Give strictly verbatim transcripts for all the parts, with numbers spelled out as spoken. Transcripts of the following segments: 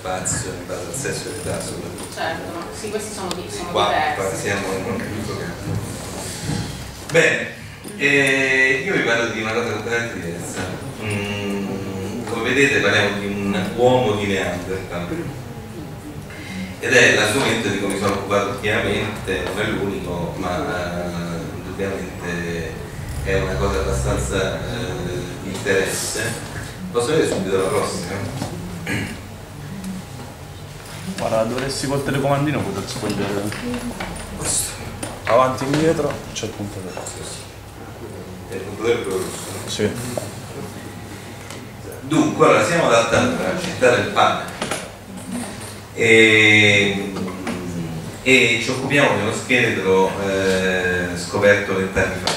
spazio, mi parla del sesso e dell'età soprattutto. Certo, ma sì, questi sono, sono qua, diversi. Siamo in un altro campo. Bene, eh, io vi parlo di una cosa completamente diversa. Mm, come vedete parliamo di un uomo di Neanderthal. Ed è l'argomento di cui mi sono occupato ultimamente, non è l'unico, ma uh, indubbiamente è una cosa abbastanza uh, di interesse. Posso vedere subito la prossima? Guarda, dovresti col telecomandino poter sfogliare. Avanti e indietro c'è il punto del rosso. È il punto del rosso? Sì. Dunque, allora siamo ad Altamura, città del pane. E, e ci occupiamo di uno scheletro eh, scoperto vent'anni fa.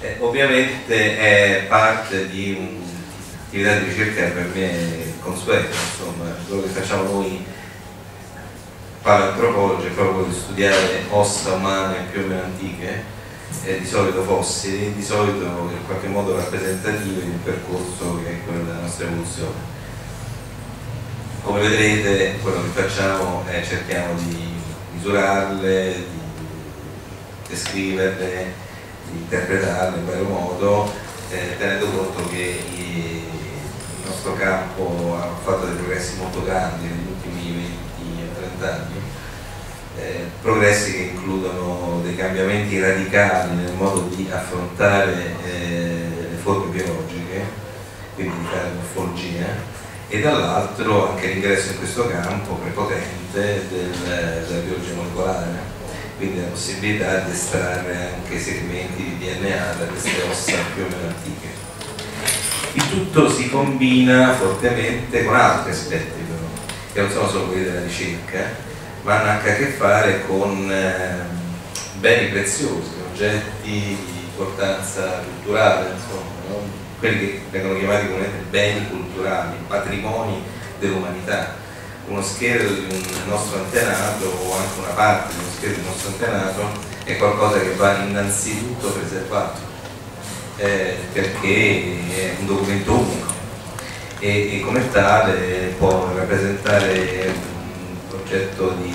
Eh, ovviamente è parte di un attività di ricerca per me consueta, insomma, quello che facciamo noi paleantropologi è proprio di studiare ossa umane più o meno antiche, eh, di solito fossili, di solito in qualche modo rappresentativi di un percorso che è quello della nostra evoluzione. Come vedrete, quello che facciamo è cerchiamo di misurarle, di descriverle, di interpretarle in vario modo, eh, tenendo conto che i il nostro campo ha fatto dei progressi molto grandi negli ultimi venti trenta anni, eh, progressi che includono dei cambiamenti radicali nel modo di affrontare eh, le forme biologiche, quindi di fare morfologia, e dall'altro anche l'ingresso in questo campo prepotente del, della biologia molecolare, quindi la possibilità di estrarre anche segmenti di D N A da queste ossa più o meno antiche. Il tutto si combina fortemente con altri aspetti però, che non sono solo quelli della ricerca, ma hanno anche a che fare con eh, beni preziosi, oggetti di importanza culturale, insomma, no? Quelli che vengono chiamati come beni culturali, patrimoni dell'umanità. Uno scheletro di un nostro antenato, o anche una parte di uno scheletro di un nostro antenato, è qualcosa che va innanzitutto preservato. Eh, perché è un documento unico e, e come tale può rappresentare un oggetto di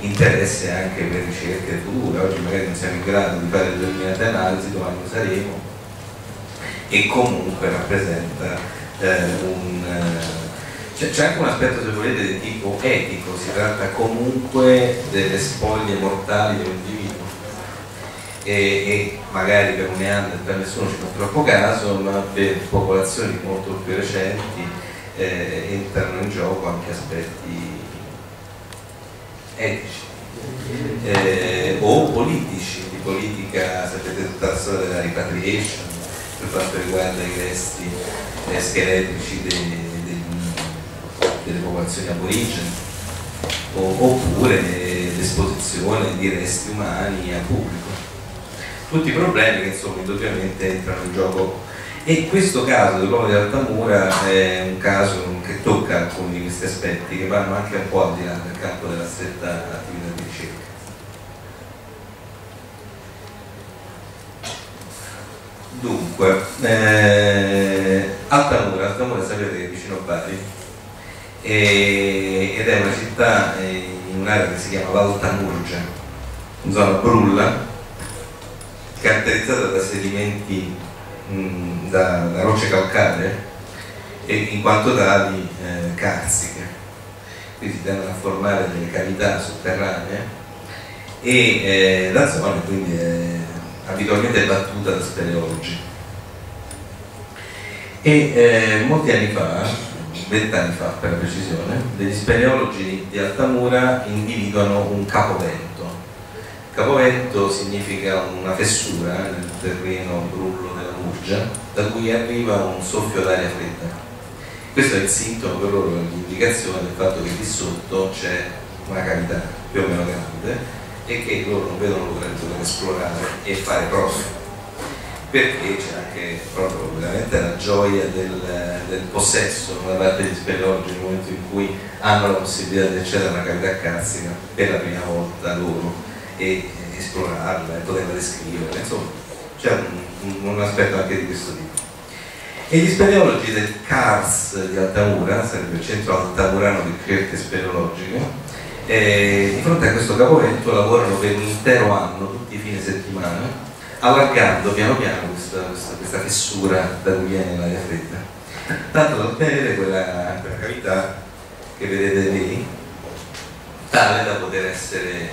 interesse anche per ricerche future. Oggi magari non siamo in grado di fare determinate analisi, domani lo saremo, e comunque rappresenta eh, un... c'è cioè, anche un aspetto, se volete, di tipo etico. Si tratta comunque delle spoglie mortali di un individuo. E, e magari per un Neanderthal nessuno ci fa troppo caso, ma per popolazioni molto più recenti eh, entrano in gioco anche aspetti etici eh, o politici. Di politica sapete tutta la storia della repatriation per quanto riguarda i resti eh, scheletrici de, de, de, delle popolazioni aborigene, oppure l'esposizione di resti umani a pubblico. Tutti i problemi che insomma indubbiamente entrano in gioco, e questo caso dell'uomo di Altamura è un caso che tocca alcuni di questi aspetti che vanno anche un po' al di là del campo della stretta attività di ricerca. Dunque, eh, Altamura, Altamura sapete che è vicino a Bari e, ed è una città in un'area che si chiama Valtamurgia, in zona Brulla, caratterizzata da sedimenti, mh, da, da rocce calcaree e in quanto tali eh, carsiche, quindi si tendono a formare delle cavità sotterranee, e eh, la zona quindi è abitualmente battuta da speleologi. E eh, molti anni fa, vent'anni fa per la precisione, degli speleologi di Altamura individuano un capovento. Capovento significa una fessura nel terreno brullo della Murgia da cui arriva un soffio d'aria fredda. Questo è il sintomo per loro, l'indicazione del fatto che lì sotto c'è una cavità più o meno grande e che loro non vedono l'ora di poter esplorare e fare proprio, perché c'è anche proprio veramente la gioia del, del possesso da parte degli speleologi nel momento in cui hanno la possibilità di accedere a una cavità carsica per la prima volta loro, e esplorarla e poterla descrivere. Insomma c'è un, un aspetto anche di questo tipo. E gli speleologi del C A R S di Altamura, sarebbe il centro altamurano di ricerche speleologiche, e di fronte a questo caporetto lavorano per un intero anno, tutti i fine settimana, allargando piano piano questa, questa, questa fessura da cui viene l'aria fredda, tanto da ottenere quella, quella cavità che vedete lì, tale da poter essere,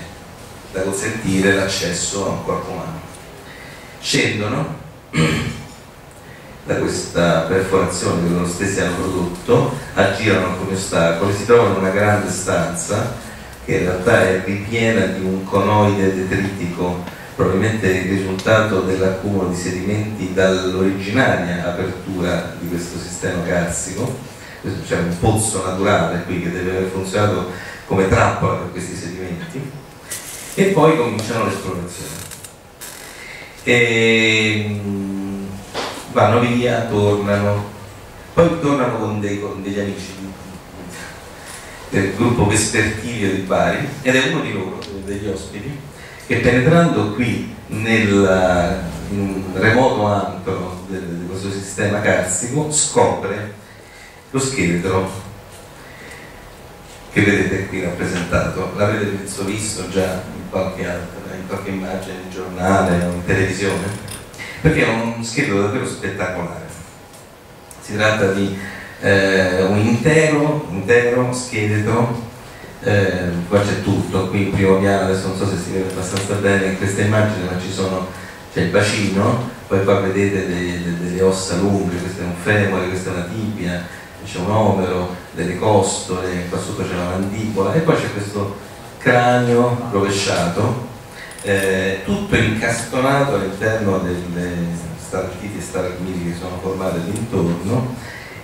da consentire l'accesso a un corpo umano. Scendono da questa perforazione che loro stessi hanno prodotto, aggirano come ostacoli, si trovano in una grande stanza che in realtà è ripiena di un conoide detritico, probabilmente il risultato dell'accumulo di sedimenti dall'originaria apertura di questo sistema carsico. Questo, c'è un pozzo naturale qui che deve aver funzionato come trappola per questi sedimenti, e poi cominciano l'esplorazione e vanno via, tornano, poi tornano con, dei, con degli amici del gruppo Vespertilio di Bari, ed è uno di loro, degli ospiti, che penetrando qui nel remoto antro di questo sistema carsico scopre lo scheletro che vedete qui rappresentato. L'avete penso visto già in qualche, altra, in qualche immagine, in giornale o in televisione, perché è un scheletro davvero spettacolare. Si tratta di eh, un intero, intero scheletro. Eh, qua c'è tutto, qui in primo piano, adesso non so se si vede abbastanza bene in questa immagine, ma ci sono, c'è il bacino, poi qua vedete delle, delle ossa lunghe, questo è un femore, questa è una tibia, c'è un omero, delle costole, qua sotto c'è la mandibola, e poi c'è questo cranio rovesciato, eh, tutto incastonato all'interno delle stalactiti e stalagmiti che sono formate intorno,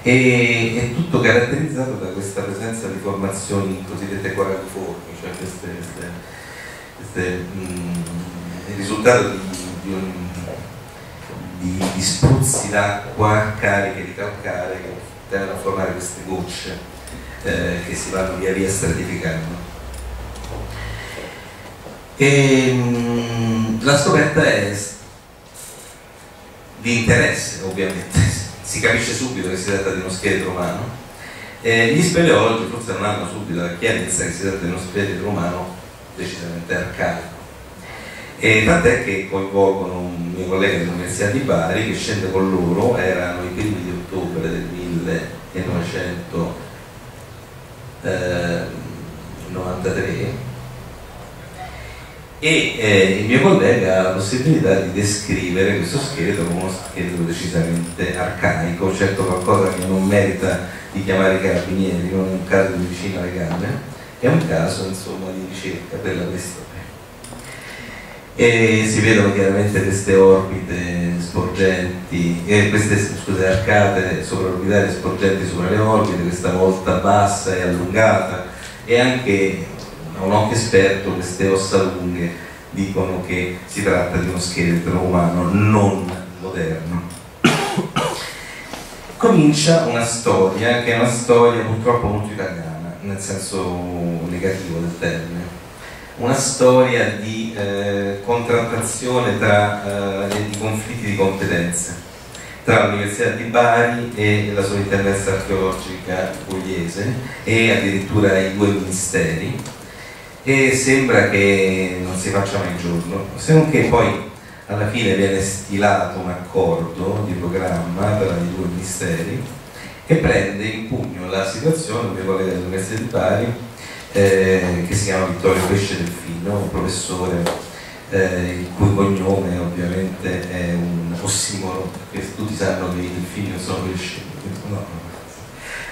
e è tutto caratterizzato da questa presenza di formazioni cosiddette coralliformi, cioè queste, queste, queste, mh, il risultato di, di, un, di, di spruzzi d'acqua cariche di calcare che tendono a formare queste gocce eh, che si vanno via via stratificando. E, mh, la scoperta è di interesse, ovviamente. Si capisce subito che si tratta di uno scheletro umano. Eh, gli speleologi forse non hanno subito la chiarezza che si tratta di uno scheletro umano decisamente arcaico. Eh, tant'è che coinvolgono un mio collega dell'Università di Bari che scende con loro, erano i primi di ottobre del millenovecentonovantatré, e eh, il mio collega ha la possibilità di descrivere questo scheletro come uno scheletro decisamente arcaico, certo qualcosa che non merita di chiamare i carabinieri, non è un caso di vicino alle gambe, è un caso insomma di ricerca per la questione. E si vedono chiaramente queste orbite sporgenti, eh, queste scusate, arcate sovraorbitali sporgenti sopra le orbite, questa volta bassa e allungata, e anche un occhio esperto, queste ossa lunghe dicono che si tratta di uno scheletro umano non moderno. Comincia una storia che è una storia purtroppo molto italiana, nel senso negativo del termine, una storia di eh, contrattazione tra, eh, e di conflitti di competenze tra l'Università di Bari e la Sovrintendenza archeologica pugliese e addirittura i due ministeri, e sembra che non si faccia mai giorno, se non che poi alla fine viene stilato un accordo di programma tra i due ministeri che prende in pugno la situazione. Un mio collega dell'Università di Bari eh, che si chiama Vittorio Pesce Delfino, un professore eh, il cui cognome ovviamente è un ossimoro, perché tutti sanno che i delfini non sono pesci, no.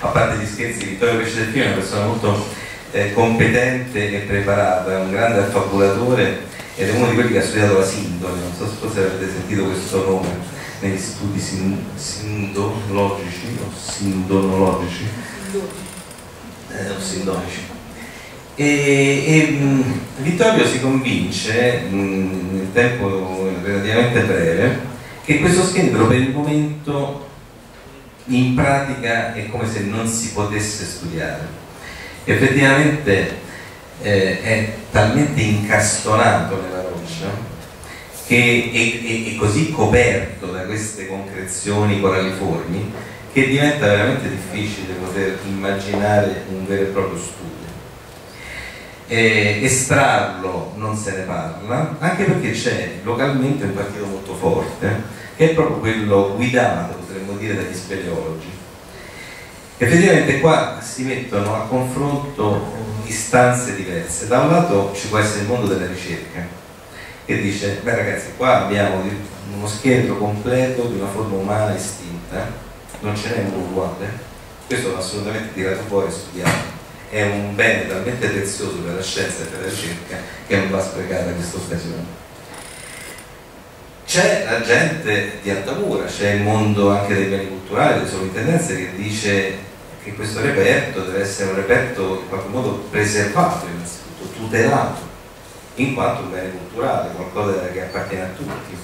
A parte gli scherzi, Vittorio Pesce Delfino è una persona molto Eh, competente e preparata, è un grande affabulatore ed è uno di quelli che ha studiato la sindone. Non so se avete sentito questo nome negli studi sin sindonologici o sindonologici eh, o sindonici. E, e mh, Vittorio si convince mh, nel tempo relativamente breve che questo scheletro per il momento in pratica è come se non si potesse studiare. Effettivamente eh, è talmente incastonato nella roccia che è, è, è così coperto da queste concrezioni coralliformi che diventa veramente difficile poter immaginare un vero e proprio studio. Eh, estrarlo non se ne parla, anche perché c'è localmente un partito molto forte che è proprio quello guidato, potremmo dire, dagli speleologi. Effettivamente qua si mettono a confronto istanze diverse. Da un lato ci può essere il mondo della ricerca che dice: beh ragazzi, qua abbiamo uno scheletro completo di una forma umana estinta, non ce n'è uno uguale, questo va assolutamente tirato fuori e studiato. È un bene talmente prezioso per la scienza e per la ricerca che non va sprecata questa occasione. C'è la gente di alta cura, c'è il mondo anche dei beni culturali, delle sovrintendenze, che dice che questo reperto deve essere un reperto in qualche modo preservato, innanzitutto tutelato, in quanto un bene culturale, qualcosa che appartiene a tutti.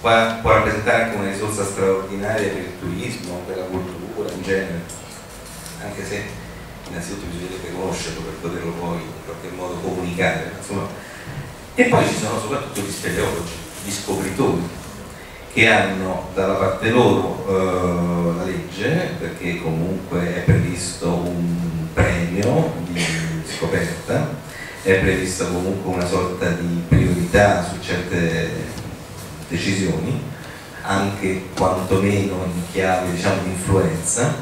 Qua può rappresentare anche una risorsa straordinaria per il turismo, per la cultura in genere, anche se innanzitutto bisognerebbe conoscerlo per poterlo poi in qualche modo comunicare, insomma. E poi ci sono soprattutto gli speleologi, gli scopritori, che hanno dalla parte loro eh, la legge, perché comunque è previsto un premio di scoperta, è prevista comunque una sorta di priorità su certe decisioni, anche quantomeno in chiave, diciamo, di influenza,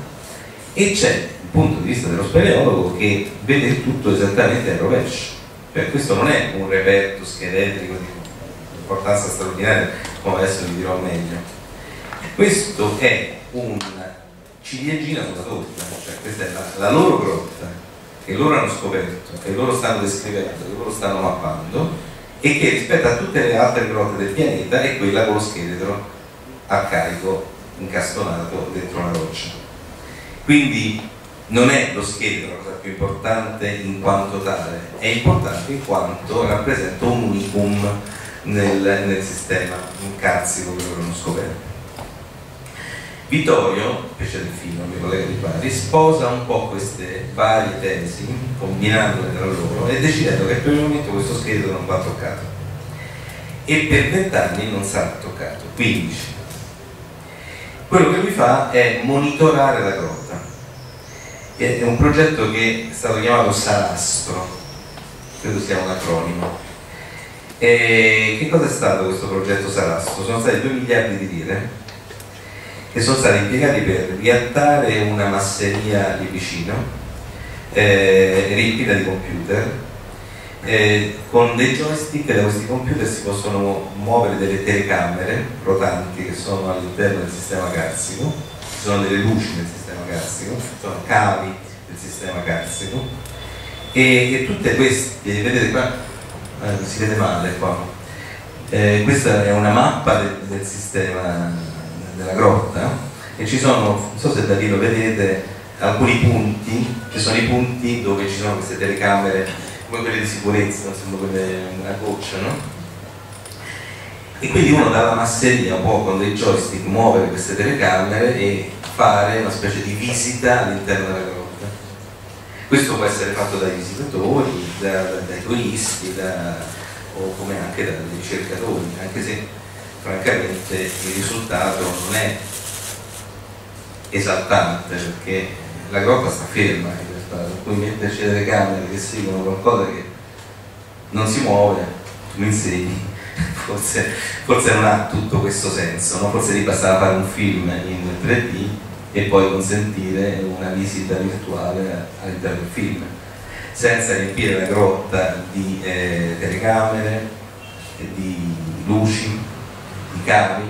e c'è punto di vista dello speleologo che vede il tutto esattamente al rovescio, cioè questo non è un reperto scheletrico di importanza straordinaria, come adesso vi dirò meglio. Questo è un ciliegina sulla torta, cioè questa è la, la loro grotta che loro hanno scoperto, che loro stanno descrivendo, che loro stanno mappando, e che rispetto a tutte le altre grotte del pianeta è quella con lo scheletro arcaico incastonato dentro una roccia. Quindi non è lo scheletro la cosa più importante in quanto tale, è importante in quanto rappresenta un unicum nel, nel sistema carsico che avevano scoperto. Vittorio Pesciadefino, mio collega di Bari, sposa un po' queste varie tesi, combinandole tra loro e decidendo che per il momento questo scheletro non va toccato, e per vent'anni non sarà toccato, quindici. Quello che lui fa è monitorare la grotta. È un progetto che è stato chiamato Sarastro, credo sia un acronimo. E che cosa è stato questo progetto Sarastro? Sono stati due miliardi di lire che sono stati impiegati per riattare una masseria lì vicino, eh, riempita di computer, eh, con dei joystick. Da questi computer si possono muovere delle telecamere rotanti che sono all'interno del sistema carsico. Ci sono delle luci nel sistema carsico, sono cavi del sistema carsico, e, e tutte queste, vedete qua, eh, si vede male qua, eh, questa è una mappa del, del sistema della grotta, e ci sono, non so se da lì lo vedete, alcuni punti, ci sono i punti dove ci sono queste telecamere, come quelle di sicurezza, insomma, quelle a goccia, no? E quindi uno dalla masseria può con dei joystick muovere queste telecamere e fare una specie di visita all'interno della grotta. Questo può essere fatto dai visitatori, da, da, dai turisti, da, o come anche dai ricercatori, anche se francamente il risultato non è esaltante, perché la grotta sta ferma in realtà, per cui metterci le telecamere che seguono qualcosa che non si muove, tu mi insegni. Forse, forse non ha tutto questo senso, no? Forse lì bastava fare un film in tre D e poi consentire una visita virtuale all'interno del film, senza riempire la grotta di eh, telecamere, di luci, di cavi,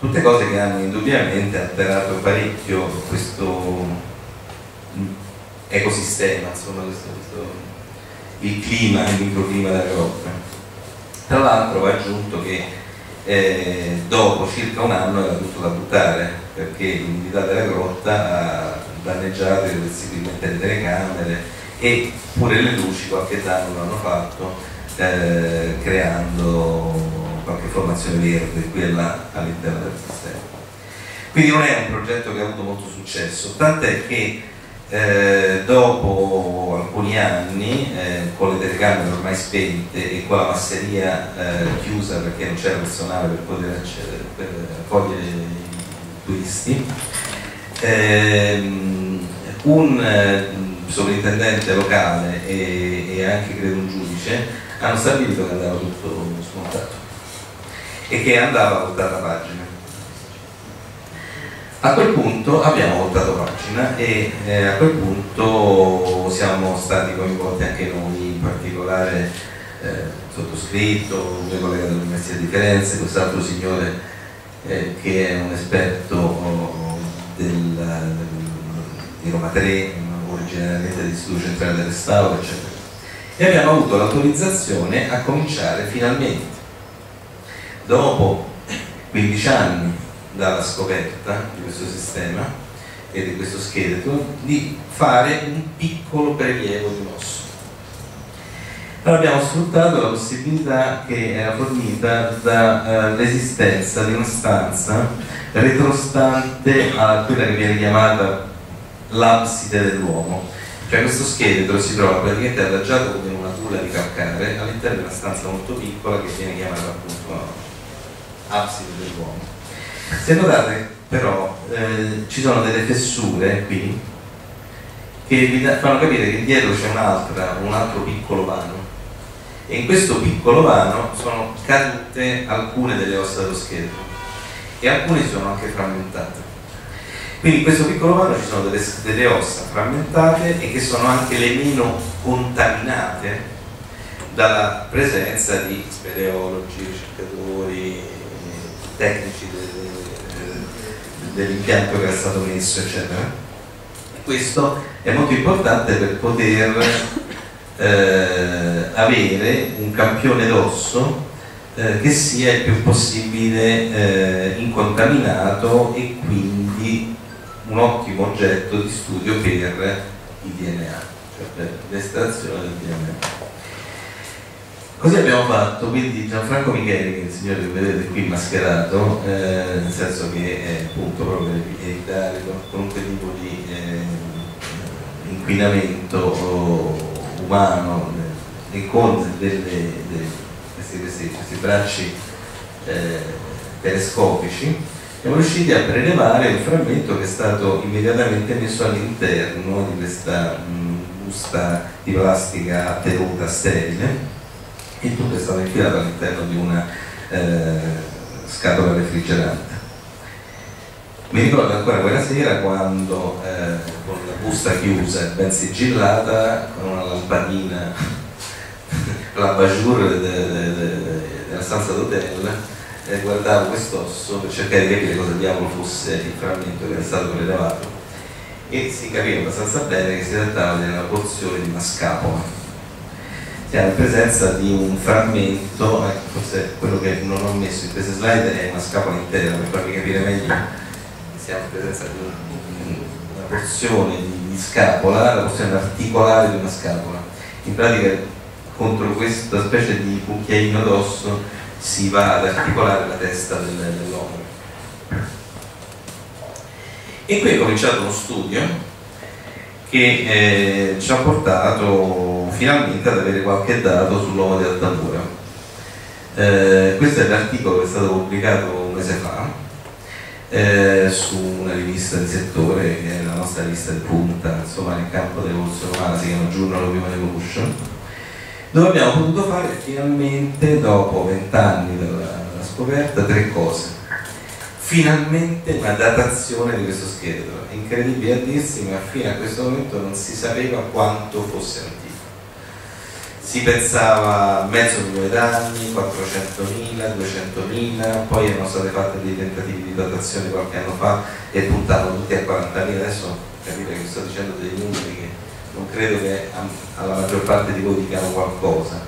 tutte cose che hanno indubbiamente alterato parecchio questo ecosistema, insomma, questo, questo, il clima, il microclima della grotta. Tra l'altro va aggiunto che eh, dopo circa un anno era tutto da buttare, perché l'umidità della grotta ha danneggiato irreversibilmente le telecamere, e pure le luci qualche danno l'hanno fatto, eh, creando qualche formazione verde qui e là all'interno del sistema. Quindi non è un progetto che ha avuto molto successo, tant'è che eh, dopo alcuni anni, eh, con le telecamere ormai spente e con la masseria eh, chiusa perché non c'era personale per poter accedere, per accogliere i turisti, eh, un sovrintendente locale e, e anche credo un giudice hanno stabilito che andava tutto smontato e che andava voltata pagina. A quel punto abbiamo voltato pagina e eh, a quel punto siamo stati coinvolti anche noi, in particolare eh, sottoscritto, un mio collega dell'Università di Firenze, quest'altro signore eh, che è un esperto del, di Roma tre, originariamente dell'Istituto Centrale del Restauro, eccetera. E abbiamo avuto l'autorizzazione a cominciare finalmente, dopo quindici anni dalla scoperta di questo sistema e di questo scheletro, di fare un piccolo prelievo di un osso. Allora abbiamo sfruttato la possibilità che era fornita dall'esistenza uh, di una stanza retrostante a quella che viene chiamata l'abside dell'uomo, cioè questo scheletro si trova praticamente adagiato come una culla di calcare all'interno di una stanza molto piccola che viene chiamata appunto abside dell'uomo. Se notate però eh, ci sono delle fessure qui che vi da, fanno capire che dietro c'è un'altra, un altro piccolo vano, e in questo piccolo vano sono cadute alcune delle ossa dello scheletro e alcune si sono anche frammentate. Quindi in questo piccolo vano ci sono delle, delle ossa frammentate e che sono anche le meno contaminate dalla presenza di speleologi, ricercatori, tecnici dell'impianto che era stato messo, eccetera. Questo è molto importante per poter eh, avere un campione d'osso eh, che sia il più possibile eh, incontaminato e quindi un ottimo oggetto di studio per il D N A, cioè per l'estrazione del D N A. Così abbiamo fatto, quindi Gianfranco Micheli, che è il signore che vedete qui mascherato, eh, nel senso che è appunto proprio per evitare qualunque tipo di eh, inquinamento umano eh, e con delle, delle, questi, questi, questi bracci eh, telescopici, siamo riusciti a prelevare un frammento che è stato immediatamente messo all'interno di questa mh, busta di plastica tenuta sterile, e tutto è stato infilato all'interno di una eh, scatola refrigerante. Mi ricordo ancora quella sera quando eh, con la busta chiusa e ben sigillata, con una lampadina, la bajour de, de, de, della stanza d'hotel, Eh, guardavo quest'osso per cercare di capire cosa diavolo fosse il frammento che era stato prelevato, e si capiva abbastanza bene che si trattava di una porzione di una scapola. Siamo in presenza di un frammento, eh, forse quello che non ho messo in queste slide è una scapola intera per farvi capire meglio. Siamo in presenza di una, una porzione di scapola, la porzione articolare di una scapola. In pratica contro questa specie di cucchiaino d'osso si va ad articolare la testa dell'uomo. E qui è cominciato uno studio che eh, ci ha portato finalmente ad avere qualche dato sull'uomo di Altamura. Eh, questo è l'articolo che è stato pubblicato un mese fa eh, su una rivista di settore, che è la nostra rivista di punta, insomma, nel campo dell'evoluzione umana, si chiama Journal of Human Evolution, dove abbiamo potuto fare finalmente, dopo vent'anni dalla scoperta, tre cose. Finalmente una datazione di questo scheletro. È incredibile a dirsi, ma fino a questo momento non si sapeva quanto fosse antico. Si pensava mezzo milione d'anni, quattrocentomila, duecentomila, poi erano state fatte dei tentativi di datazione qualche anno fa e puntavano tutti a quarantamila, adesso capite che sto dicendo dei numeri che non credo che alla maggior parte di voi dicano qualcosa,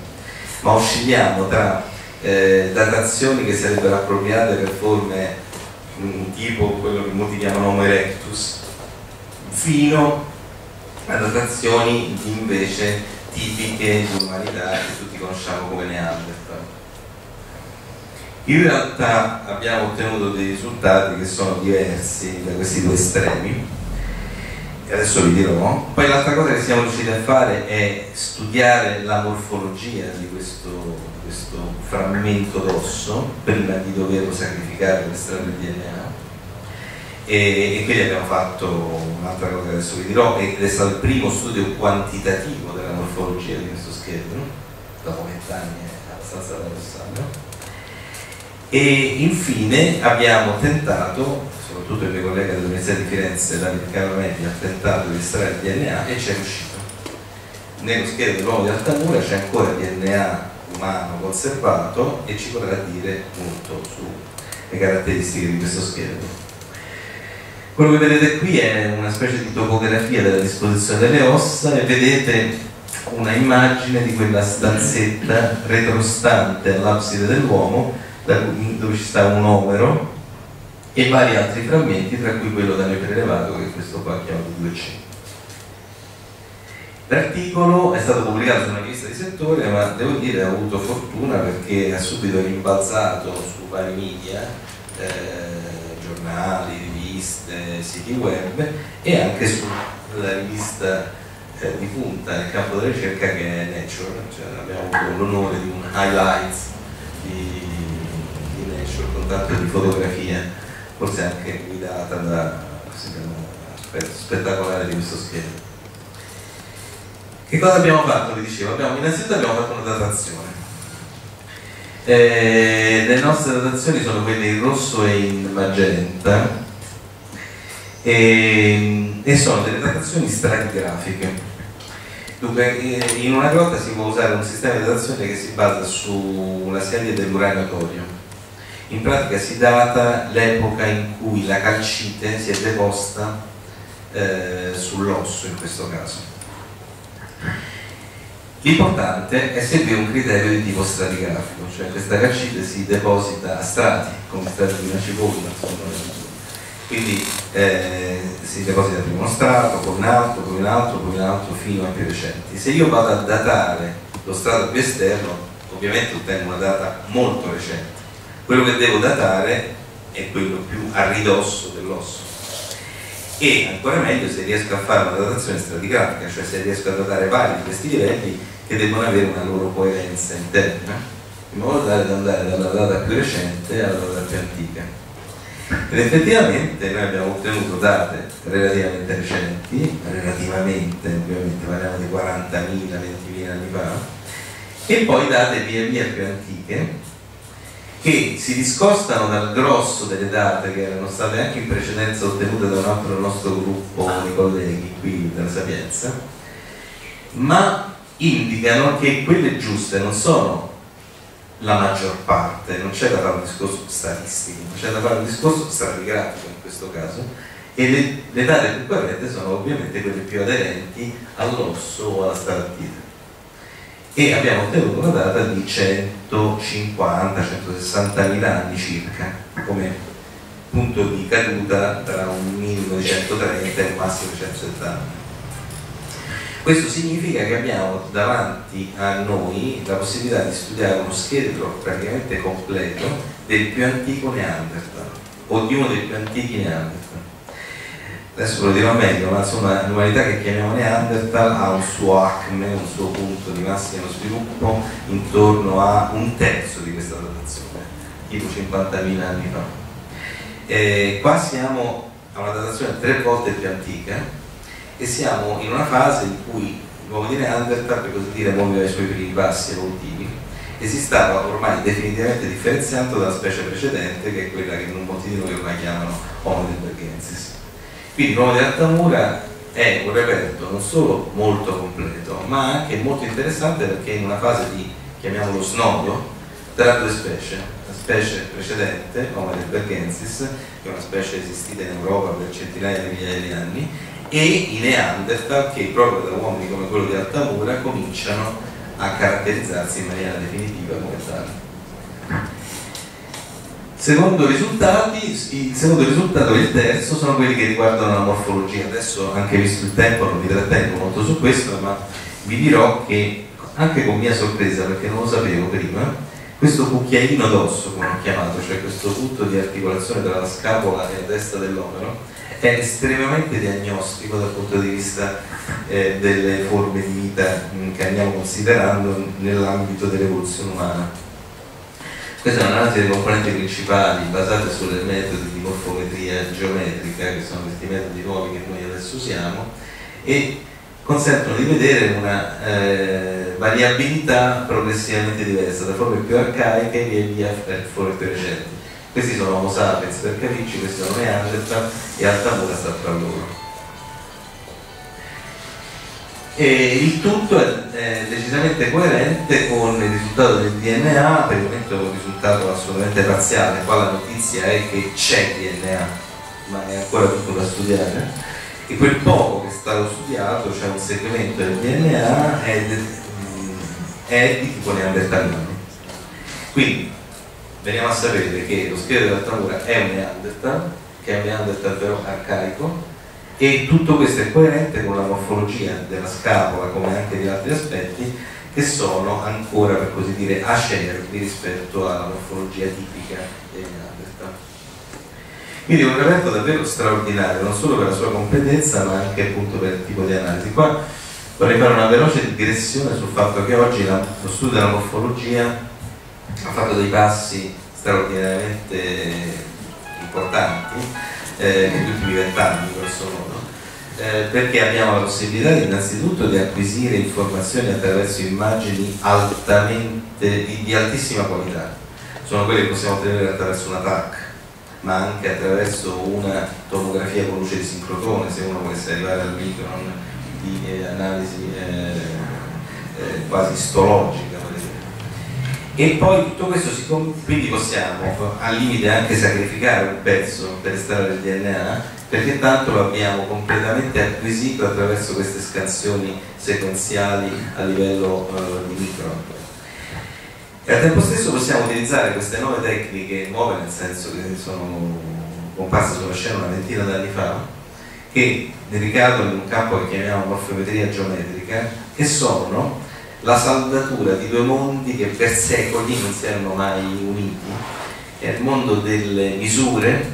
ma oscilliamo tra eh, datazioni che sarebbero appropriate per forme mh, tipo quello che molti chiamano Homo erectus, fino a datazioni invece tipiche di umanità che tutti conosciamo come Neanderthal. In realtà abbiamo ottenuto dei risultati che sono diversi da questi due estremi. e adesso vi dirò. Poi l'altra cosa che siamo riusciti a fare è studiare la morfologia di questo, di questo frammento d'osso prima di doverlo sacrificare per estrarre il D N A, e, e quindi abbiamo fatto un'altra cosa che adesso vi dirò, ed è stato il primo studio quantitativo della morfologia di questo scheletro, dopo vent'anni è abbastanza paradossale. E infine abbiamo tentato, soprattutto il mio collega dell'Università di Firenze, Davide Caromelli, ha tentato di estrarre il D N A e ci è riuscito. Nello scheletro dell'uomo di Altamura c'è ancora D N A umano conservato e ci potrà dire molto sulle caratteristiche di questo scheletro. Quello che vedete qui è una specie di topografia della disposizione delle ossa, e vedete una immagine di quella stanzetta retrostante all'abside dell'uomo, dove ci sta un omero e vari altri frammenti, tra cui quello da noi prelevato, che questo qua chiamato due C. L'articolo è stato pubblicato su una rivista di settore, ma devo dire ha avuto fortuna perché ha subito rimbalzato su vari media, eh, giornali, riviste, siti web, e anche sulla rivista eh, di punta nel campo della ricerca che è Nature. Cioè, abbiamo avuto l'onore di un highlights di sul contatto di fotografia, forse anche guidata da spettacolare di questo schema. Che cosa abbiamo fatto? Vi dicevo, abbiamo, innanzitutto abbiamo fatto una datazione. Eh, le nostre datazioni sono quelle in rosso e in magenta, e, e sono delle datazioni stratigrafiche. Dunque, in una grotta si può usare un sistema di datazione che si basa su una serie dell'uranio-torio. In pratica si data l'epoca in cui la calcite si è deposta eh, sull'osso, in questo caso. L'importante è seguire un criterio di tipo stratigrafico, cioè questa calcite si deposita a strati, come strati di una cipolla, quindi eh, si deposita prima uno strato, poi un altro, poi un altro, poi un altro, fino ai più recenti. Se io vado a datare lo strato più esterno, ovviamente ottengo una data molto recente. Quello che devo datare è quello più a ridosso dell'osso, e ancora meglio se riesco a fare una datazione stratigrafica, cioè se riesco a datare vari di questi livelli che devono avere una loro coerenza interna, in modo tale da andare dalla data più recente alla data più antica. Ed effettivamente noi abbiamo ottenuto date relativamente recenti, relativamente, ovviamente parliamo di quarantamila, ventimila anni fa, e poi date via via più antiche, che si discostano dal grosso delle date che erano state anche in precedenza ottenute da un altro nostro gruppo di colleghi qui della Sapienza, ma indicano che quelle giuste non sono la maggior parte. Non c'è da fare un discorso statistico, ma c'è da fare un discorso stratigrafico in questo caso, e le, le date più corrette sono ovviamente quelle più aderenti all'osso o alla stalatite. E abbiamo ottenuto una data di centocinquanta centosessantamila anni circa, come punto di caduta tra un minimo di centotrenta e un massimo di centosettanta. Questo significa che abbiamo davanti a noi la possibilità di studiare uno scheletro praticamente completo del più antico Neanderthal, o di uno dei più antichi Neanderthal. Adesso lo dirò meglio, ma insomma l'umanità che chiamiamo Neanderthal ha un suo acme, un suo punto di massimo sviluppo intorno a un terzo di questa datazione, tipo cinquantamila anni fa. E qua siamo a una datazione tre volte più antica, e siamo in una fase in cui l'uomo di Neanderthal, per così dire, muoveva i suoi primi passi evolutivi e si stava ormai definitivamente differenziando dalla specie precedente, che è quella che in molti di noi ormai chiamano Homo heidelbergensis. Quindi l'uomo di Altamura è un reperto non solo molto completo, ma anche molto interessante, perché in una fase di, chiamiamolo, snodo tra due specie. La specie precedente, Homo heidelbergensis, che è una specie esistita in Europa per centinaia di migliaia di anni, e i Neanderthal, che proprio da uomini come quello di Altamura cominciano a caratterizzarsi in maniera definitiva come tale. Secondo risultati, il secondo risultato e il terzo sono quelli che riguardano la morfologia. Adesso, anche visto il tempo, non vi trattengo molto su questo, ma vi dirò che, anche con mia sorpresa, perché non lo sapevo prima, questo cucchiaino d'osso, come ho chiamato, cioè questo punto di articolazione tra la scapola e la testa dell'omero, è estremamente diagnostico dal punto di vista eh, delle forme di vita che andiamo considerando nell'ambito dell'evoluzione umana. Questa è un'analisi delle componenti principali basate sulle metodi di morfometria geometrica, che sono questi metodi nuovi che noi adesso usiamo, e consentono di vedere una eh, variabilità progressivamente diversa, da forme più arcaiche e via forme più recenti. Questi sono Homo sapiens per capirci, questi sono Neanderthal e Altamura sta tra loro. E il tutto è, è decisamente coerente con il risultato del D N A, per il momento è un risultato assolutamente parziale, qua la notizia è che c'è D N A, ma è ancora tutto da studiare. E quel poco che è stato studiato, cioè un segmento del D N A, è, de, è di tipo neandertaliano. Quindi veniamo a sapere che lo scheletro dell'Altamura è un Neanderthal, che è un Neanderthal però arcaico, e tutto questo è coerente con la morfologia della scapola, come anche di altri aspetti, che sono ancora, per così dire, acerbi rispetto alla morfologia tipica dei Neanderthal. Quindi è un evento davvero straordinario, non solo per la sua completezza, ma anche appunto per il tipo di analisi. Qua vorrei fare una veloce digressione sul fatto che oggi la, lo studio della morfologia ha fatto dei passi straordinariamente importanti eh, negli ultimi vent'anni, grosso modo, eh, perché abbiamo la possibilità innanzitutto di acquisire informazioni attraverso immagini altamente, di, di altissima qualità. Sono quelle che possiamo ottenere attraverso una T A C, ma anche attraverso una tomografia con luce di sincrotone, se uno volesse arrivare al micron di eh, analisi eh, eh, quasi istologica. E poi tutto questo si quindi possiamo al limite anche sacrificare un pezzo per estrarre il D N A, perché tanto lo abbiamo completamente acquisito attraverso queste scansioni sequenziali a livello eh, di micron. E al tempo stesso possiamo utilizzare queste nuove tecniche, nuove nel senso che sono comparse sulla scena una ventina d'anni fa, che dedicato in un campo che chiamiamo morfometria geometrica, che sono la saldatura di due mondi che per secoli non si erano mai uniti. È il mondo delle misure,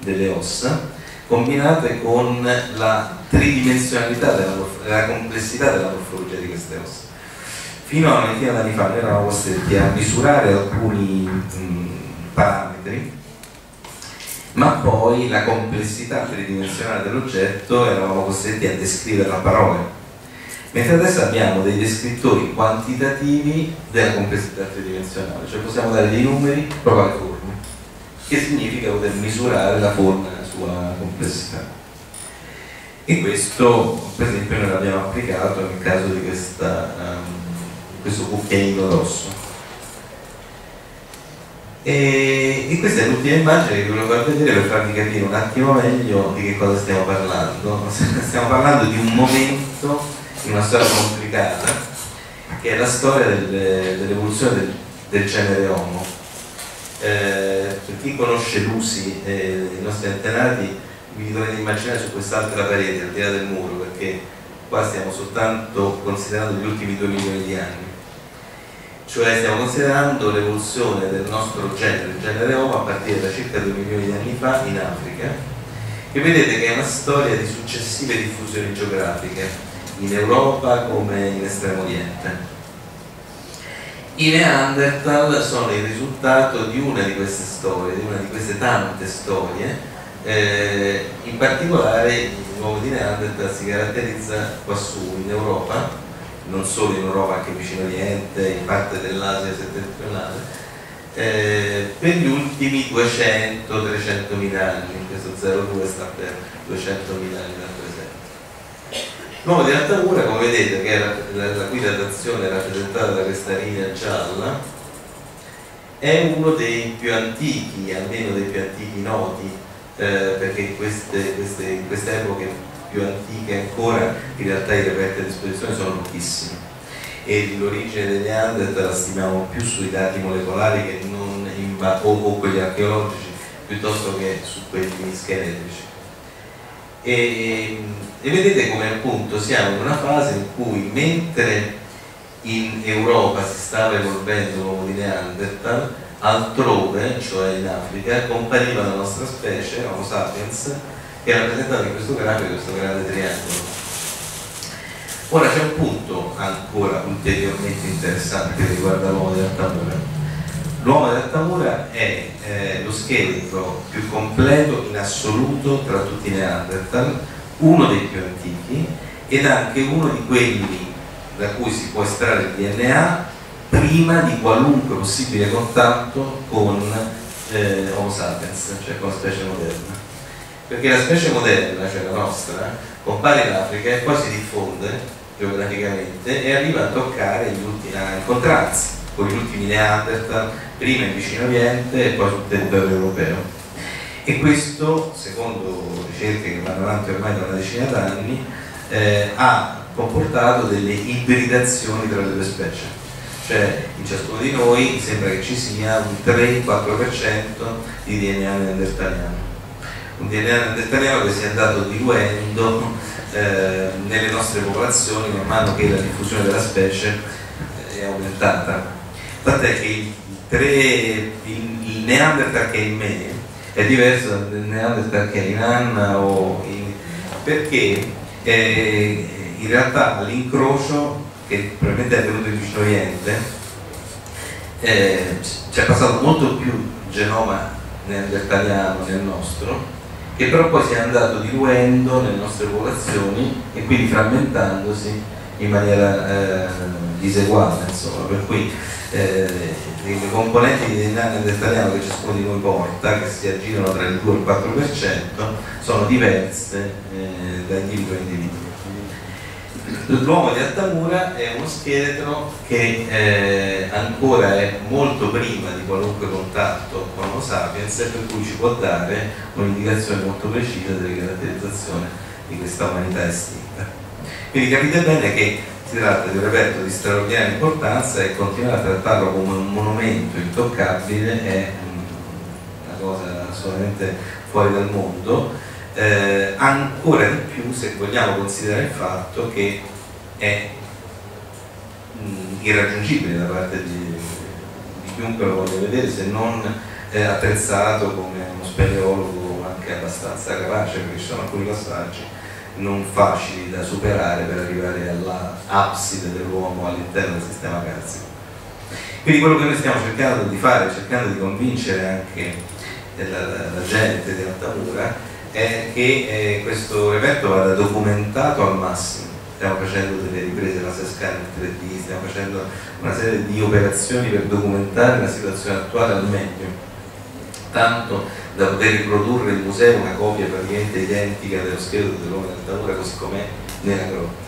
delle ossa, combinate con la tridimensionalità, della, la complessità della morfologia di queste ossa. Fino a una ventina d'anni fa noi eravamo costretti a misurare alcuni mh, parametri, ma poi la complessità tridimensionale dell'oggetto eravamo costretti a descriverla a parole. Mentre adesso abbiamo dei descrittori quantitativi della complessità tridimensionale, cioè possiamo dare dei numeri proprio alle forme, che significa poter misurare la forma nella sua complessità. E questo, per esempio, noi l'abbiamo applicato nel caso di questa, um, questo cucchiaino rosso. E, e questa è l'ultima immagine che volevo far vedere per farvi capire un attimo meglio di che cosa stiamo parlando. Stiamo parlando di un momento, una storia complicata, che è la storia del, dell'evoluzione del, del genere Homo. Eh, per chi conosce Lucy e eh, i nostri antenati, vi dovete immaginare su quest'altra parete, al di là del muro, perché qua stiamo soltanto considerando gli ultimi due milioni di anni. Cioè stiamo considerando l'evoluzione del nostro genere, il genere Homo, a partire da circa due milioni di anni fa in Africa, e vedete che è una storia di successive diffusioni geografiche, in Europa come in Estremo Oriente. I Neanderthal sono il risultato di una di queste storie, di una di queste tante storie. Eh, in particolare il nuovo di Neanderthal si caratterizza quassù in Europa, non solo in Europa, anche in Vicino Oriente, in parte dell'Asia settentrionale, eh, per gli ultimi duecento trecentomila anni. Questo zero virgola due sta per duecentomila anni dal presente. L'uomo di Altamura, come vedete, che era la, la cui datazione rappresentata da questa linea gialla, è uno dei più antichi, almeno dei più antichi noti, eh, perché queste, queste, queste epoche più antiche ancora in realtà i reperti a disposizione sono pochissimi, e l'origine degli Neanderthal la stimiamo più sui dati molecolari che non in, o, o quelli archeologici, piuttosto che su quelli scheletrici. E, e vedete come appunto siamo in una fase in cui, mentre in Europa si stava evolvendo l'uomo di Neanderthal, altrove, cioè in Africa, compariva la nostra specie, Homo sapiens, che è rappresentata in questo grafico, questo grande triangolo. Ora c'è un punto ancora ulteriormente interessante che riguarda l'uomo di Altamura. L'uomo di Altamura è eh, lo scheletro più completo in assoluto tra tutti i Neanderthal, uno dei più antichi ed anche uno di quelli da cui si può estrarre il D N A prima di qualunque possibile contatto con eh, Homo sapiens, cioè con la specie moderna. Perché la specie moderna, cioè la nostra, compare in Africa e poi si diffonde geograficamente e arriva a toccare gli ultimi, a incontrarsi con gli ultimi Neanderthal, prima in Vicino Oriente e poi sul territorio europeo. E questo, secondo ricerche che vanno avanti ormai da una decina d'anni, eh, ha comportato delle ibridazioni tra le due specie. Cioè in ciascuno di noi sembra che ci sia un tre quattro per cento di D N A neandertaliano. Un D N A neandertaliano che si è andato diluendo eh, nelle nostre popolazioni man mano che la diffusione della specie è aumentata. Tant'è che il, tre, il, il Neanderthal che è in me è diverso dal Neanderthal che è in Anna o in, perché eh, in realtà l'incrocio che probabilmente è avvenuto in Vicino Oriente eh, c'è passato molto più genoma neandertaliano nel nostro, che però poi si è andato diluendo nelle nostre popolazioni e quindi frammentandosi in maniera eh, diseguale, insomma, per cui eh, le componenti di D N A neandertaliano che ciascuno di noi porta, che si aggirano tra il due e il quattro per cento, sono diverse eh, da individuo a individuo. L'uomo di Altamura è uno scheletro che eh, ancora è molto prima di qualunque contatto con Homo sapiens, e per cui ci può dare un'indicazione molto precisa delle caratterizzazioni di questa umanità estinta. Quindi capite bene che si tratta di un reperto di straordinaria importanza e continuare a trattarlo come un monumento intoccabile è una cosa assolutamente fuori dal mondo. Eh, ancora di più se vogliamo considerare il fatto che è mh, irraggiungibile da parte di, di chiunque lo voglia vedere, se non eh, attrezzato come uno speleologo anche abbastanza capace, perché ci sono alcuni passaggi non facili da superare per arrivare all'abside dell'uomo all'interno del sistema carsico. Quindi quello che noi stiamo cercando di fare, cercando di convincere anche la, la, la gente di Altamura, è che eh, questo reperto vada documentato al massimo. Stiamo facendo delle riprese laser scan in tre D, stiamo facendo una serie di operazioni per documentare la situazione attuale al meglio, tanto da poter riprodurre in museo una copia praticamente identica dello scheletro dell'uomo di Altamura così com'è nella grotta.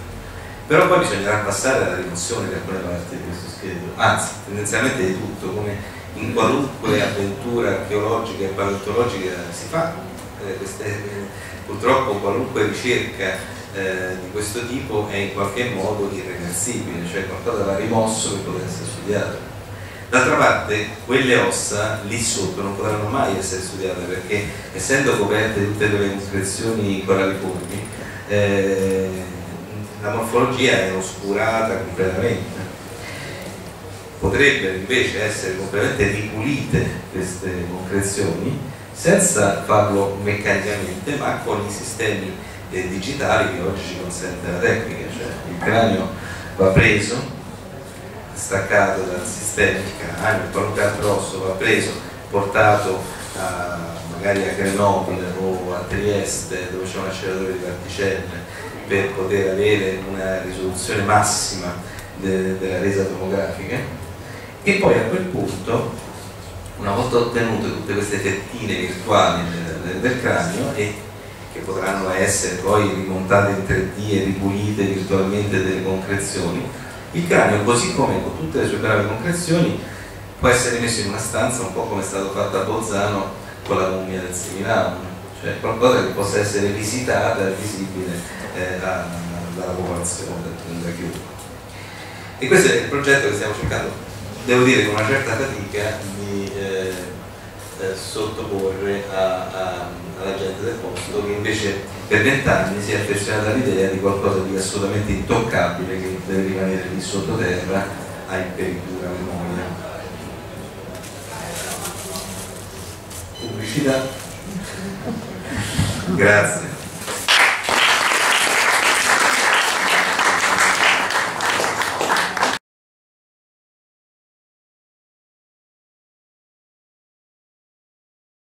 Però poi bisognerà passare alla rimozione di alcune parti di questo scheletro, anzi tendenzialmente di tutto, come in qualunque avventura archeologica e paleontologica si fa. Queste, purtroppo qualunque ricerca eh, di questo tipo è in qualche modo irreversibile, cioè qualcosa va rimosso per poter essere studiato. D'altra parte quelle ossa lì sotto non potranno mai essere studiate, perché essendo coperte tutte quelle concrezioni coralliformi eh, la morfologia è oscurata completamente. Potrebbero invece essere completamente ripulite queste concrezioni senza farlo meccanicamente, ma con i sistemi eh, digitali che oggi ci consente la tecnica, cioè il cranio va preso, staccato dal sistema, il cranio, qualunque altro osso va preso, portato a, magari a Grenoble o a Trieste dove c'è un acceleratore di particelle per poter avere una risoluzione massima de, della resa tomografica, e poi a quel punto, una volta ottenute tutte queste fettine virtuali del, del cranio, e che potranno essere poi rimontate in tre D e ripulite virtualmente delle concrezioni, il cranio, così come con tutte le sue gravi concrezioni, può essere messo in una stanza, un po' come è stato fatto a Bolzano con la mummia del Seminaro, cioè qualcosa che possa essere visitata e visibile eh, da, dalla popolazione, da chiunque. E questo è il progetto che stiamo cercando, devo dire con una certa fatica, di eh, eh, sottoporre a, a, alla gente del posto, che invece per vent'anni si è affezionata all'idea di qualcosa di assolutamente intoccabile che deve rimanere lì sottoterra a imperitura memoria. Pubblicità. Grazie.